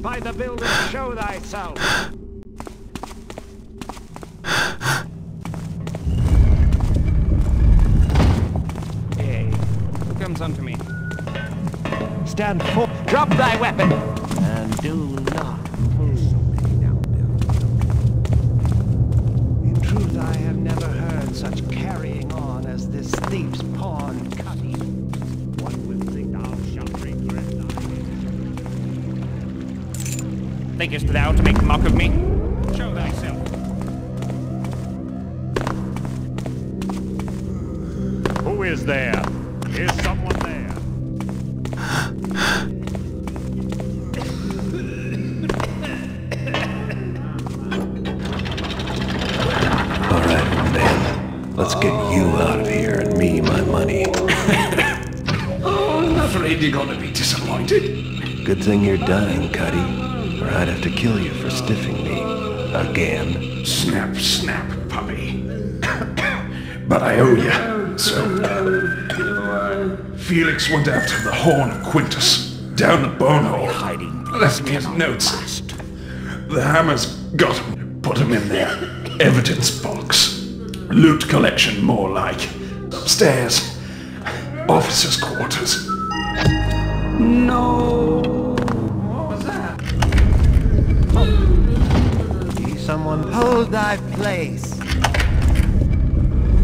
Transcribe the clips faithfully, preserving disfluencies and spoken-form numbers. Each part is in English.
By the building, show thyself! Hey, comes unto me. Stand forth, drop thy weapon, and do not pull so many down, Bill. In truth, I have never heard such carrying on as this thief's pawn cutting. What will thee thou shalt regret? Thinkest thou to make mock of me? Show thyself. Who is there? Is someone there? All right, man. Let's get you out of here and me my money. Oh, I'm afraid you're gonna be disappointed. Good thing you're dying, Cuddy. I'd have to kill you for stiffing me. Again. Snap, snap, puppy. But I owe you, so... Felix went after the horn of Quintus, down the bonehole, hiding. Left his notes. The hammer's got him. Put him in there. Evidence box. Loot collection, more like. Upstairs. Officers' quarters. No. Someone hold thy place.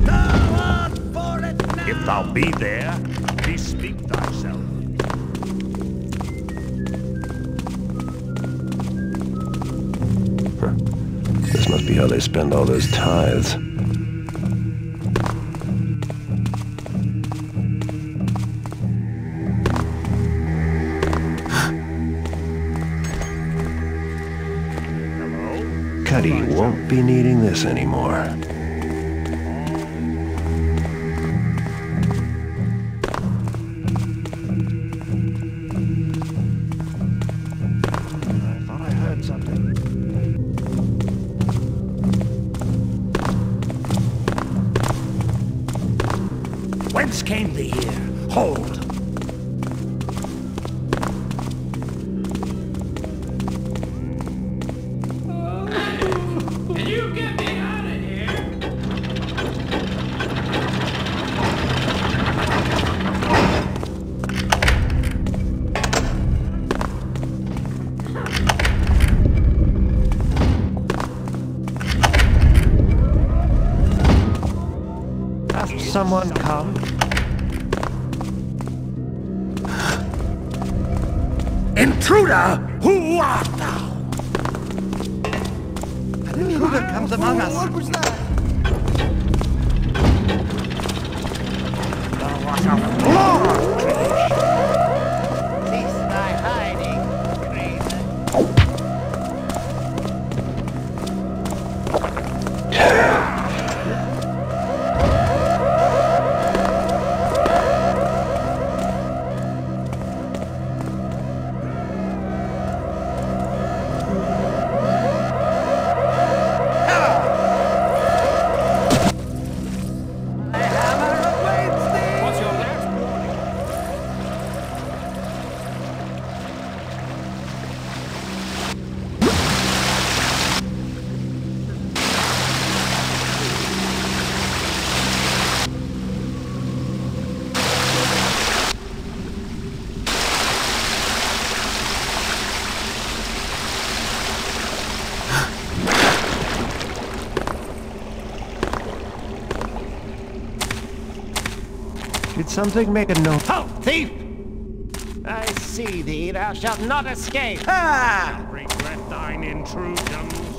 Thou art for it now. If thou be there, bespeak thyself. Huh. This must be how they spend all those tithes. Cuddy won't be needing this anymore. I thought I heard something. Whence came thee here? Hold! Someone come? Intruder, who art thou? An intruder comes among us. What was that? Thou art a flawed creation. Cease thy hiding, craven. something, make a note. Ho, thief! I see thee, thou shalt not escape. Ah! Regret thine intrusion.